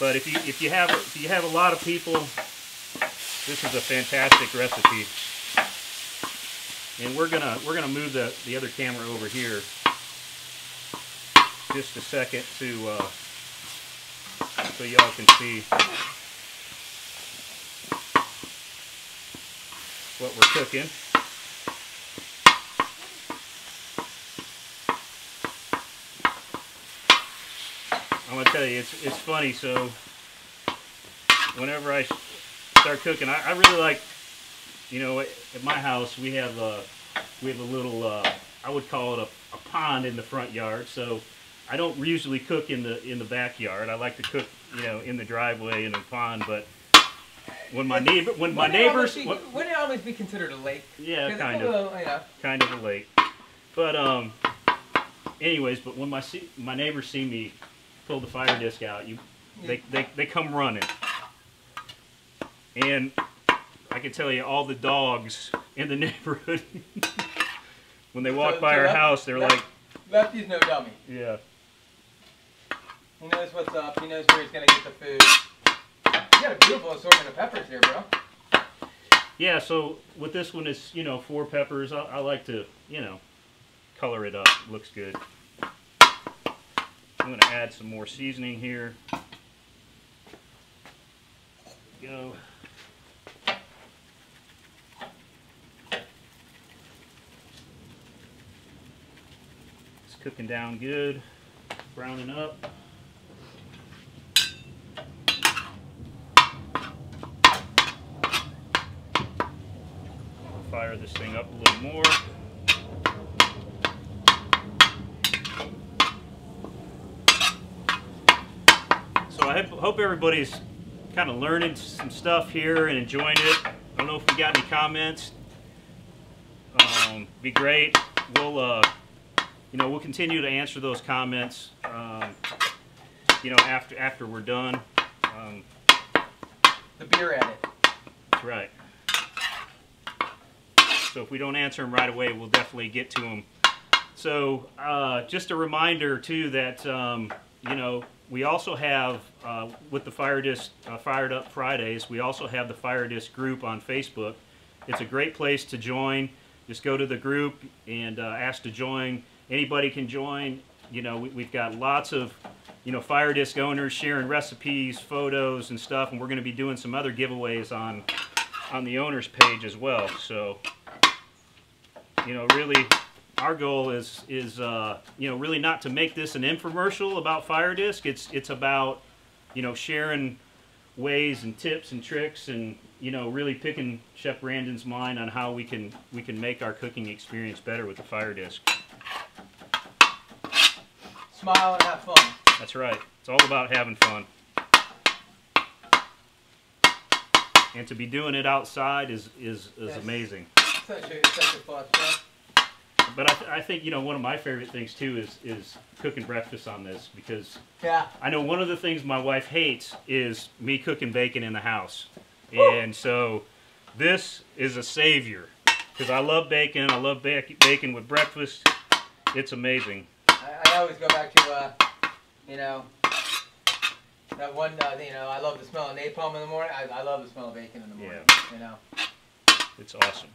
But if you if you have if you have a lot of people, this is a fantastic recipe. And we're gonna we're gonna move the the other camera over here. Just a second to uh, so y'all can see what we're cooking. I'm gonna tell you, it's it's funny. So whenever I start cooking, I, I really like, you know, at my house we have a we have a little uh, I would call it a, a pond in the front yard. So I don't usually cook in the in the backyard. I like to cook, you know, in the driveway in the pond. But when my neighbor, when my neighbors, wouldn't it always be considered a lake? Yeah, kind of, yeah. kind of a lake. But um, anyways, but when my see, my neighbors see me pull the fire dish out, you, they they they come running, and I can tell you, all the dogs in the neighborhood when they walk so, by so our left, house, they're left, like, lefty's no dummy. Yeah. He knows what's up. He knows where he's going to get the food. You got a beautiful assortment of peppers here, bro. Yeah, so with this one, it's, you know, four peppers. I, I like to, you know, color it up. It looks good. I'm going to add some more seasoning here. There we go. It's cooking down good, browning up. Fire this thing up a little more. I hope everybody's kind of learning some stuff here and enjoying it. I don't know if we got any comments. Um, be great. We'll, uh, you know, we'll continue to answer those comments. Um, you know, after after we're done. Um, the beer edit. That's right. So if we don't answer them right away, we'll definitely get to them. So uh, just a reminder too that um, you know. We also have, uh, with the Fire Disc, uh, Fired Up Fridays, we also have the Fire Disc group on Facebook. It's a great place to join. Just go to the group and uh, ask to join. Anybody can join. You know, we, we've got lots of, you know, Fire Disc owners sharing recipes, photos, and stuff, and we're going to be doing some other giveaways on, on the owner's page as well. So, you know, really... Our goal is, is uh, you know, really not to make this an infomercial about Fire Disc. It's, it's about, you know, sharing ways and tips and tricks and, you know, really picking Chef Brandon's mind on how we can, we can make our cooking experience better with the Fire Disc. Smile and have fun. That's right. It's all about having fun. And to be doing it outside is, is, is yes. amazing. Such a, such a thought, bro. But I, th I think, you know, one of my favorite things, too, is, is cooking breakfast on this. Because yeah. I know one of the things my wife hates is me cooking bacon in the house. Woo. And so this is a savior. Because I love bacon. I love ba bacon with breakfast. It's amazing. I, I always go back to, uh, you know, that one, uh, you know, I love the smell of napalm in the morning. I, I love the smell of bacon in the morning, yeah. you know. It's awesome.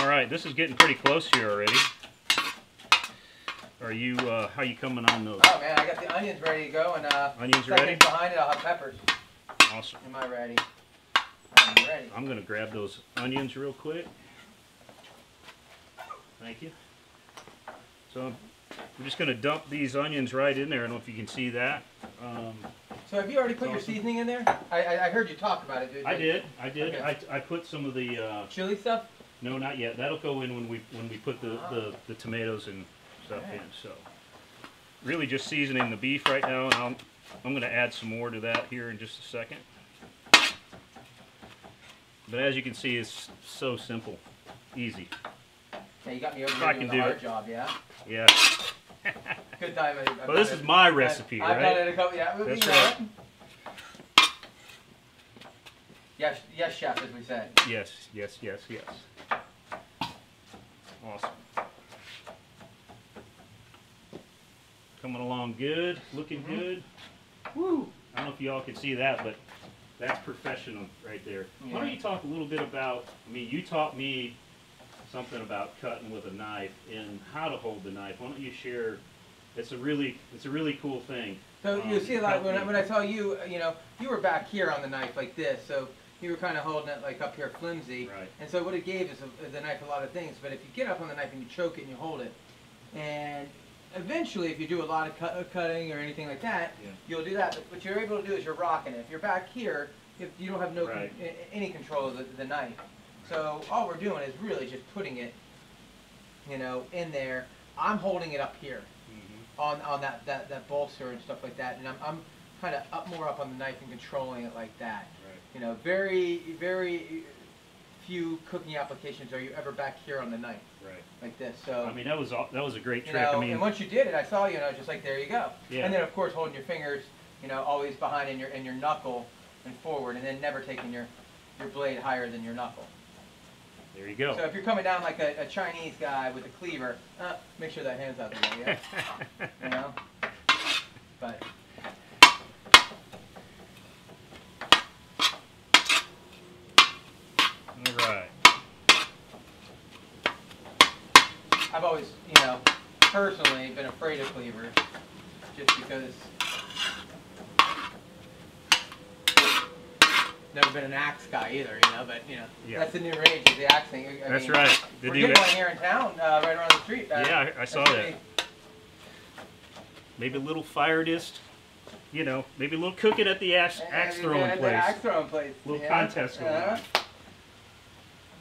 All right, this is getting pretty close here already. Are you, uh, how you coming on those? Oh man, I got the onions ready to go, and uh, onions ready? Behind it, I'll have peppers. Awesome. Am I ready? I'm ready. I'm gonna grab those onions real quick. Thank you. So we're just gonna dump these onions right in there. I don't know if you can see that. Um, so have you already put awesome. your seasoning in there? I, I, I heard you talk about it. Did I did. I did. Okay. I, I put some of the uh, chili stuff. No, not yet. That'll go in when we when we put the the, the tomatoes and stuff in. So, really just seasoning the beef right now, and I'm I'm going to add some more to that here in just a second. But as you can see, it's so simple, easy. Yeah, you got me over here doing the hard job, yeah. Yeah. Good time. I've well, this is my recipe, I've right? I've done it a couple. Yeah, that's right. Yes, yes, chef, as we said. Yes, yes, yes, yes. Awesome. Coming along good, looking mm-hmm. good. Woo! I don't know if y'all can see that, but that's professional right there. Yeah. Why don't you talk a little bit about, I mean, you taught me something about cutting with a knife and how to hold the knife. Why don't you share, it's a really, it's a really cool thing. So um, you see a lot, when I, when I tell you, you know, you were back here on the knife like this, so you were kind of holding it like up here flimsy, right. and so what it gave is a, the knife a lot of things, but if you get up on the knife and you choke it and you hold it, and eventually if you do a lot of cut, cutting or anything like that, yeah. you'll do that, but what you're able to do is you're rocking it. If you're back here, if you don't have no right. con any control of the, the knife. So all we're doing is really just putting it, you know, in there. I'm holding it up here mm-hmm. on, on that, that, that bolster and stuff like that, and I'm, I'm kind of up more up on the knife and controlling it like that. You know, very, very few cooking applications are you ever back here on the knife, right? Like this. So I mean, that was all, that was a great trick. You know, I mean, and once you did it, I saw you, and I was just like, there you go. Yeah. And then of course holding your fingers, you know, always behind in your in your knuckle and forward, and then never taking your your blade higher than your knuckle. There you go. So if you're coming down like a, a Chinese guy with a cleaver, uh, make sure that hand's out the way. Yeah. You know, but. I've always, you know, personally been afraid of cleaver, just because never been an axe guy either, you know. But you know, yeah. That's the new rage, the axe thing. I that's mean, right. The we're new getting one here in town, uh, right around the street. Uh, yeah, I, I saw that. Maybe a little firedist, you know, maybe a little cooking at the axe, axe throwing yeah, place. Axe throwing place. A little yeah. contest going uh, on.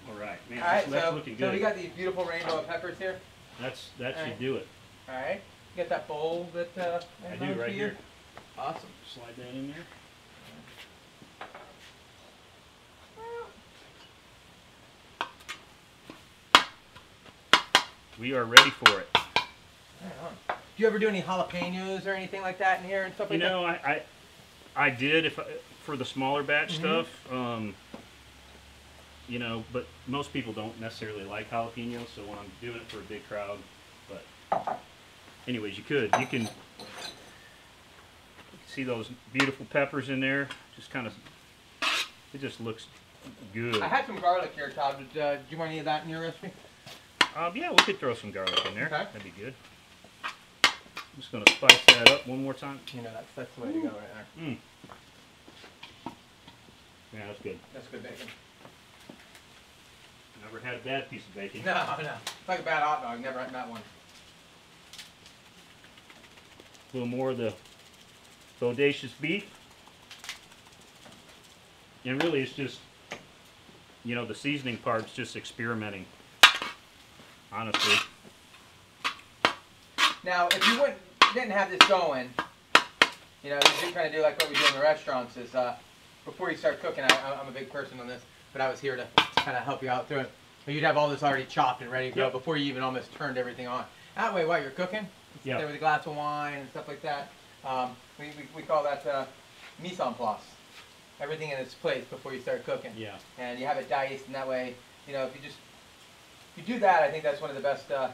All right, man. All right, that's so, looking good. So we got these beautiful rainbow peppers here. That's that all should right. do it. All right, you got that bowl that uh, I do right here. here. Awesome. Slide that in there. We are ready for it. Do you ever do any jalapenos or anything like that in here and stuff like that? You know, that? I, I I did if I, for the smaller batch mm-hmm. stuff. Um, you know, but most people don't necessarily like jalapenos, so when I'm doing it for a big crowd. But anyways, you could. You can see those beautiful peppers in there. Just kind of, it just looks good. I had some garlic here, Todd. Did, uh, do you want any of that in your recipe? Um, yeah, we could throw some garlic in there. Okay. That'd be good. I'm just going to spice that up one more time. You know, that's, that's the way to go right there. Mm. Yeah, that's good. That's good bacon. Never had a bad piece of bacon. No, no. It's like a bad hot dog. Never had that one. A little more of the bodacious beef. And really, it's just, you know, the seasoning part's just experimenting. Honestly. Now, if you wouldn't, didn't have this going, you know, you do kind of do like what we do in the restaurants is, uh, before you start cooking, I, I'm a big person on this, but I was here to kind of help you out through it. But you'd have all this already chopped and ready to yep. go before you even almost turned everything on. That way, while you're cooking, yep. there with a glass of wine and stuff like that, um, we, we, we call that uh, mise en place. Everything in its place before you start cooking. Yeah. And you have it diced, and that way, you know, if you just... If you do that, I think that's one of the best uh,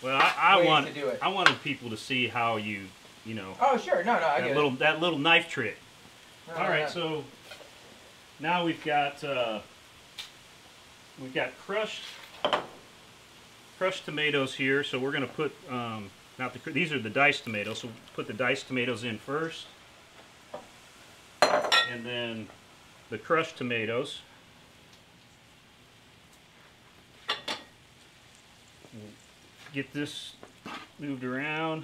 well, I, I ways want, to do it. I wanted people to see how you, you know. Oh, sure. No, no, I that get little, it. That little knife trick. No, All no, right, no. so now we've got, uh, we've got crushed, crushed tomatoes here. So we're going to put, um, not the, these are the diced tomatoes, so we'll put the diced tomatoes in first. And then the crushed tomatoes. Get this moved around,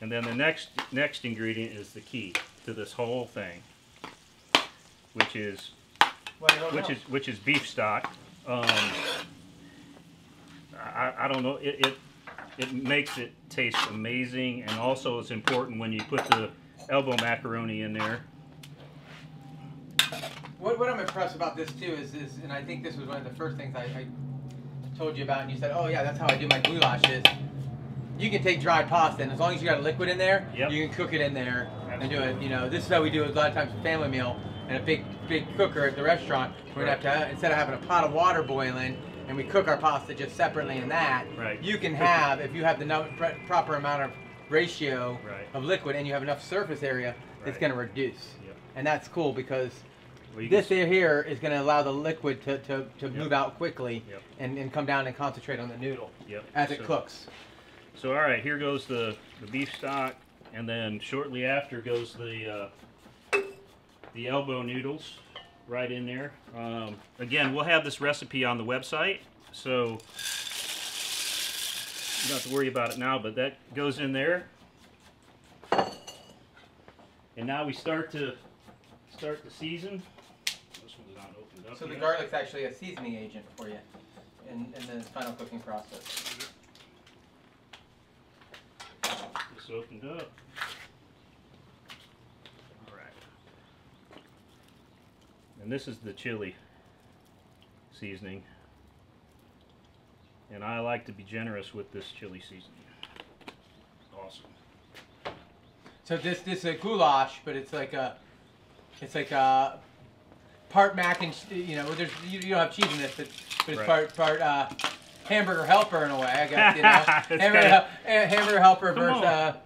and then the next next ingredient is the key to this whole thing, which is well, which know. is which is beef stock. Um, I, I don't know. It, it it makes it taste amazing, and also it's important when you put the elbow macaroni in there. What what I'm impressed about this too is is, and I think this was one of the first things I. I told you about, and you said, oh yeah, that's how I do my goulashes. You can take dried pasta, and as long as you got a liquid in there, yep. you can cook it in there Absolutely. and do it. You know, this is how we do it a lot of times with family meal and a big, big cooker at the restaurant. We're right. gonna have to, instead of having a pot of water boiling and we cook our pasta just separately in that, right. you can have, if you have the proper amount of ratio right. of liquid and you have enough surface area, right. it's gonna reduce. Yep. And that's cool because this air here is going to allow the liquid to, to, to yep. move out quickly yep. and, and come down and concentrate on the noodle yep. as so, it cooks. So, all right, here goes the, the beef stock, and then shortly after goes the uh, the elbow noodles right in there. Um, again, we'll have this recipe on the website, so you don't have to worry about it now, but that goes in there. And now we start to start to season. So the garlic's actually a seasoning agent for you in, in the final cooking process. Just opened up. All right. And this is the chili seasoning. And I like to be generous with this chili seasoning. It's awesome. So this this is a goulash, but it's like a it's like a part mac and, you know, there's, you, you don't have cheese in this, but, but it's right. part, part uh, hamburger helper in a way, I guess, you know. hamburger, kinda... hel hamburger helper Come versus, uh,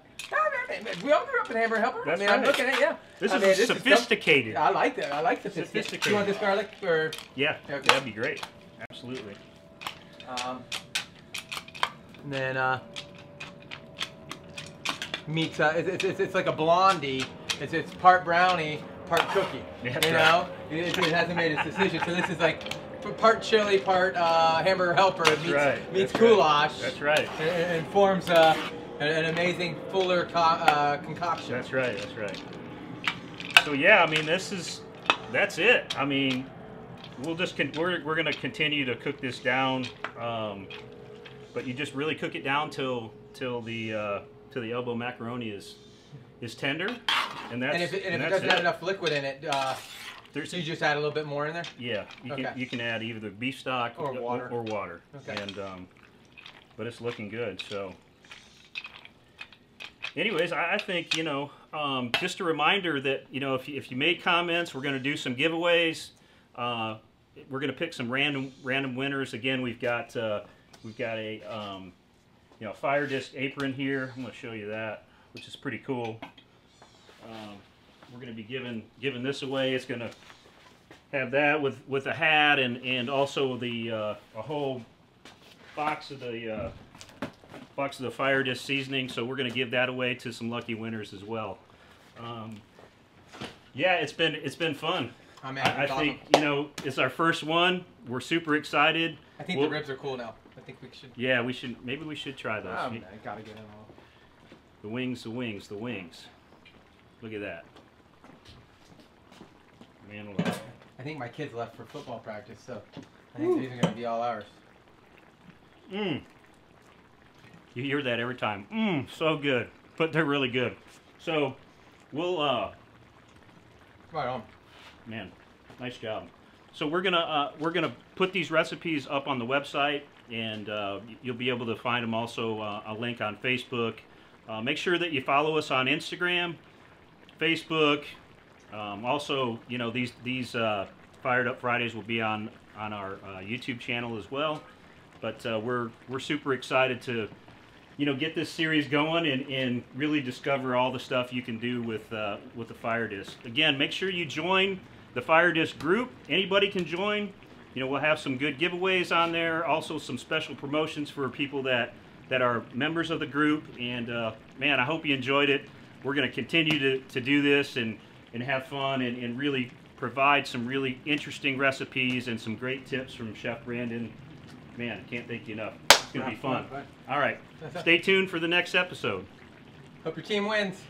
we all grew up in hamburger helper. That's I mean, right. I'm looking at it, yeah. This I is mean, sophisticated. This is I like that. I like the sophisticated. You want this garlic? Or? Yeah, okay. That'd be great. Absolutely. Um, and then uh, meets uh, it's, it's it's like a blondie. It's it's part brownie, part cookie. That's you know, right. it, it hasn't made its decision. So this is like part chili, part uh, hamburger helper. That's meets, right. Meets That's goulash. Right. That's right. And, and forms uh, an amazing fuller co uh, concoction. That's right. That's right. So yeah, I mean, this is that's it. I mean. We'll just con we're we're gonna continue to cook this down, um, but you just really cook it down till till the uh, till the elbow macaroni is is tender, and that's and if it, and and if that's it doesn't it. have enough liquid in it, uh, There's, you just add a little bit more in there. Yeah, you okay. can you can add either beef stock or water or, or water, okay. and um, but it's looking good. So, anyways, I, I think you know um, just a reminder that you know if you, if you made comments, we're gonna do some giveaways. Uh, we're gonna pick some random random winners again. We've got uh, we've got a um, you know fire disc apron here. I'm gonna show you that, which is pretty cool. Um, we're gonna be giving giving this away. It's gonna have that with with a hat and and also the uh, a whole box of the uh, box of the fire disc seasoning. So we're gonna give that away to some lucky winners as well. Um, yeah, it's been it's been fun. Oh, man, I awesome. think, you know, it's our first one. We're super excited. I think we'll, the ribs are cool now. I think we should. Yeah, we should. Maybe we should try those. Um, I gotta get them all. The wings, the wings, the wings. Look at that. Man alive. I think my kids left for football practice, so I think Ooh. these are going to be all ours. Mmm. You hear that every time. Mmm, so good. But they're really good. So, we'll, uh... right on. Man, nice job. So we're gonna uh, we're gonna put these recipes up on the website, and uh, you'll be able to find them also uh, a link on Facebook. Uh, make sure that you follow us on Instagram, Facebook. Um, also, you know these these uh, Fired Up Fridays will be on on our uh, YouTube channel as well. But uh, we're we're super excited to you know get this series going and and really discover all the stuff you can do with uh, with the fire disc. Again, make sure you join the fire disc group. Anybody can join. You know, we'll have some good giveaways on there, also some special promotions for people that that are members of the group. And uh, man, I hope you enjoyed it. We're going to continue to to do this and and have fun and, and really provide some really interesting recipes and some great tips from Chef Brandon. Man, I can't thank you enough. It's going to be fun. All right. Stay tuned for the next episode. Hope your team wins.